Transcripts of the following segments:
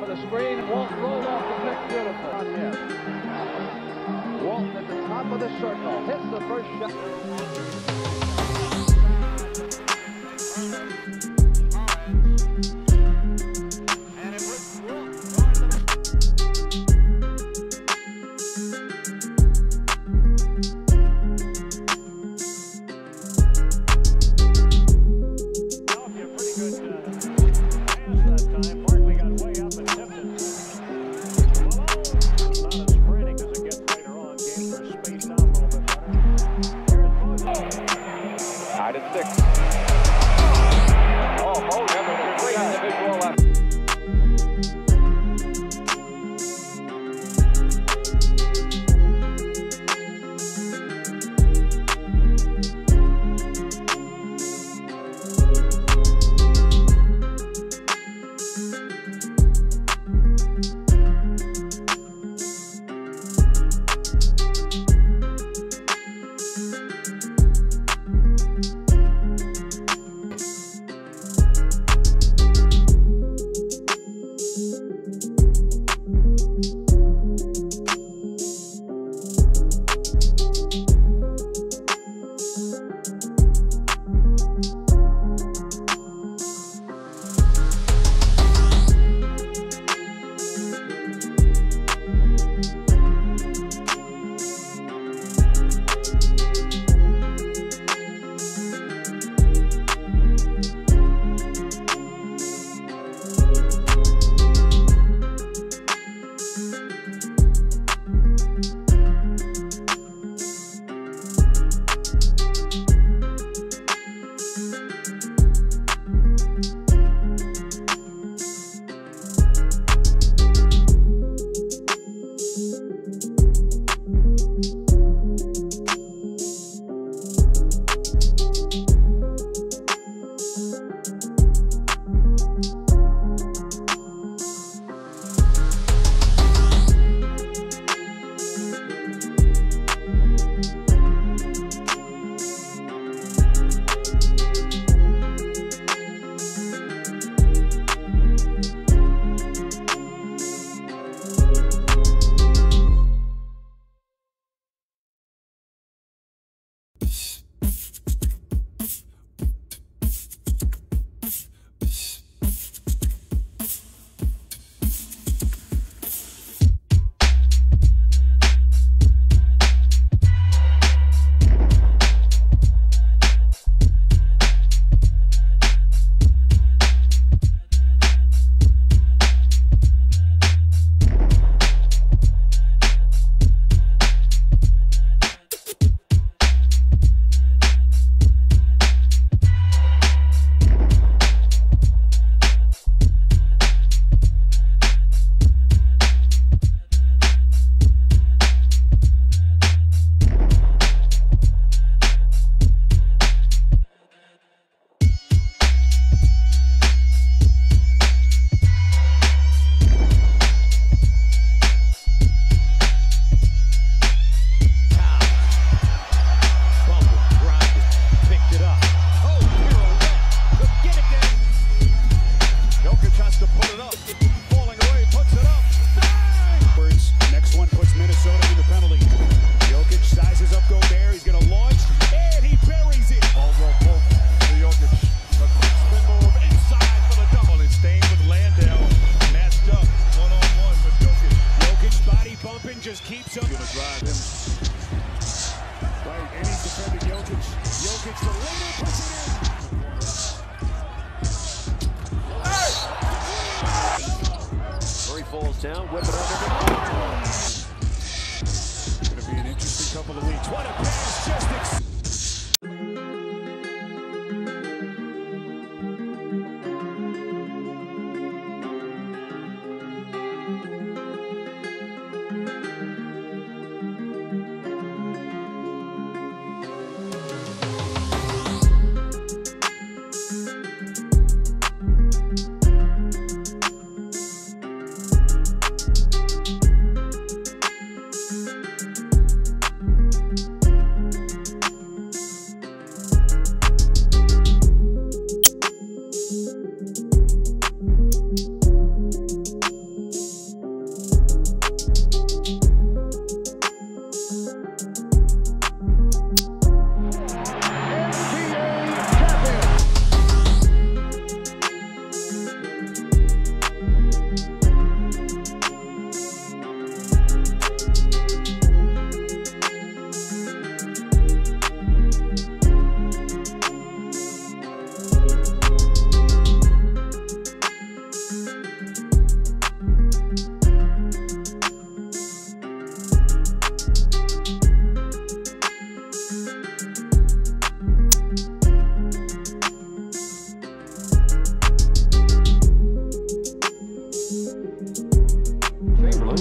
top of the screen. Walt rolled off the pick. Beautiful. Walt at the top of the circle hits the first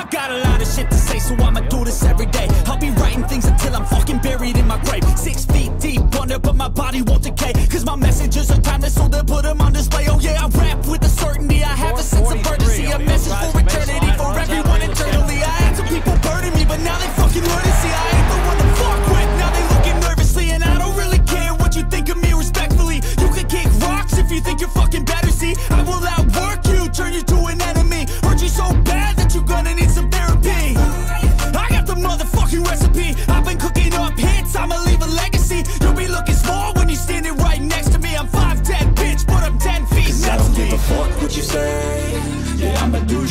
I got a lot of shit to say, so I'ma do this every day. I'll be writing things until I'm fucking buried in my grave. 6 feet deep under, but my body won't decay. Cause my messages are timeless, so they'll put them on display. Oh yeah, I rap with a certainty, I have a sense of urgency. A message for eternity, for everyone internally. I had some people burning me, but now they fucking learn to see I ain't the one to fuck with. You think you're fucking better, see? I will outwork you, turn you to an enemy. Hurt you so bad that you're gonna need some therapy. I got the motherfucking recipe. I've been cooking up hits, I'ma leave a legacy. You'll be looking small when you're standing right next to me. I'm 5'10", bitch, but I'm 10 feet next to me. I don't give a fuck what you say. Yeah, I'ma do